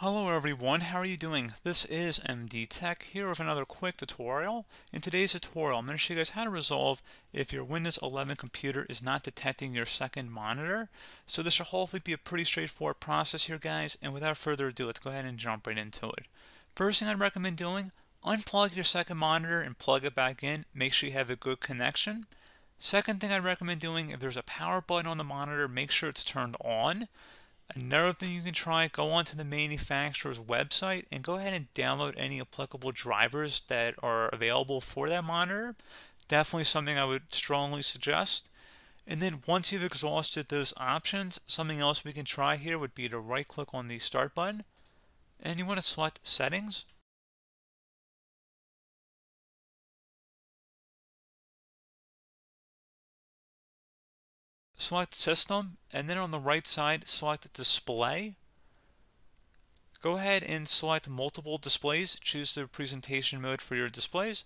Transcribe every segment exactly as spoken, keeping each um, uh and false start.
Hello everyone, how are you doing? This is M D Tech here with another quick tutorial. In today's tutorial, I'm going to show you guys how to resolve if your Windows eleven computer is not detecting your second monitor. So this should hopefully be a pretty straightforward process here, guys, and without further ado, let's go ahead and jump right into it. First thing I'd recommend doing, unplug your second monitor and plug it back in. Make sure you have a good connection. Second thing I'd recommend doing, if there's a power button on the monitor, make sure it's turned on. Another thing you can try, go onto the manufacturer's website and go ahead and download any applicable drivers that are available for that monitor. Definitely something I would strongly suggest. And then once you've exhausted those options, something else we can try here would be to right click on the Start button and you want to select Settings. Select System, and then on the right side, select Display. Go ahead and select multiple displays, choose the presentation mode for your displays,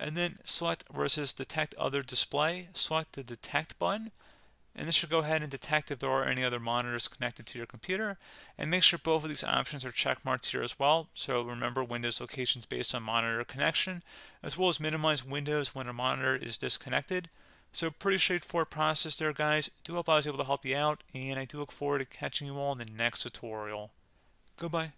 and then select where it says Detect Other Display, select the Detect button, and this should go ahead and detect if there are any other monitors connected to your computer, and make sure both of these options are check marks here as well, so remember Windows locations based on monitor connection, as well as minimize windows when a monitor is disconnected. So pretty straightforward process there, guys. Do hope I was able to help you out, and I do look forward to catching you all in the next tutorial. Goodbye.